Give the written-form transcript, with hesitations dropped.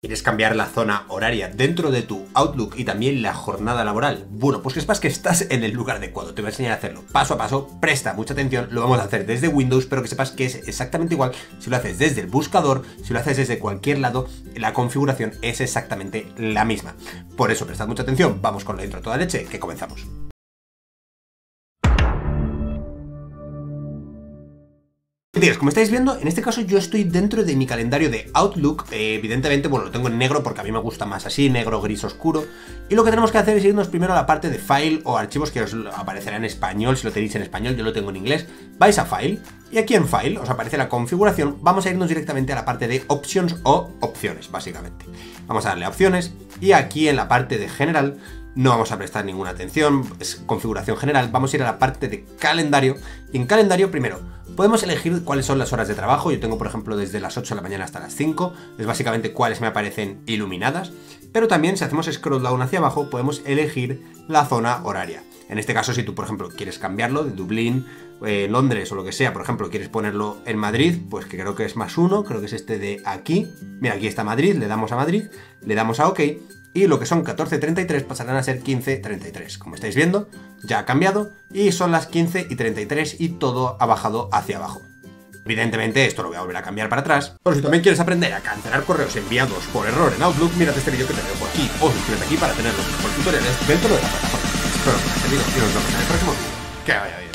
¿Quieres cambiar la zona horaria dentro de tu Outlook y también la jornada laboral? Bueno, pues que sepas que estás en el lugar adecuado. Te voy a enseñar a hacerlo paso a paso. Presta mucha atención, lo vamos a hacer desde Windows, pero que sepas que es exactamente igual si lo haces desde el buscador, si lo haces desde cualquier lado, la configuración es exactamente la misma. Por eso, prestad mucha atención. Vamos con la intro a toda leche, que comenzamos. Como estáis viendo, en este caso yo estoy dentro de mi calendario de Outlook. Evidentemente, bueno, lo tengo en negro porque a mí me gusta más así, negro, gris, oscuro. Y lo que tenemos que hacer es irnos primero a la parte de File o Archivos, que os aparecerá en español. Si lo tenéis en español, yo lo tengo en inglés. Vais a File y aquí en File os aparece la configuración. Vamos a irnos directamente a la parte de Options o Opciones, básicamente. Vamos a darle a Opciones y aquí en la parte de General no vamos a prestar ninguna atención, es configuración general. Vamos a ir a la parte de calendario y en calendario primero podemos elegir cuáles son las horas de trabajo. Yo tengo, por ejemplo, desde las 8 de la mañana hasta las 5, es básicamente cuáles me aparecen iluminadas, pero también si hacemos scroll down hacia abajo podemos elegir la zona horaria. En este caso, si tú, por ejemplo, quieres cambiarlo de Dublín, Londres o lo que sea, por ejemplo, quieres ponerlo en Madrid, pues que creo que es +1, creo que es este de aquí. Mira, aquí está Madrid, le damos a Madrid, le damos a OK. Y lo que son 14:33 pasarán a ser 15:33. Como estáis viendo, ya ha cambiado y son las 15:33 y todo ha bajado hacia abajo. Evidentemente esto lo voy a volver a cambiar para atrás. Pero si también quieres aprender a cancelar correos enviados por error en Outlook, mírate este vídeo que te dejo aquí o suscríbete aquí para tener los mejores tutoriales dentro de la plataforma. Espero que os haya servido y nos vemos en el próximo vídeo. Que vaya bien.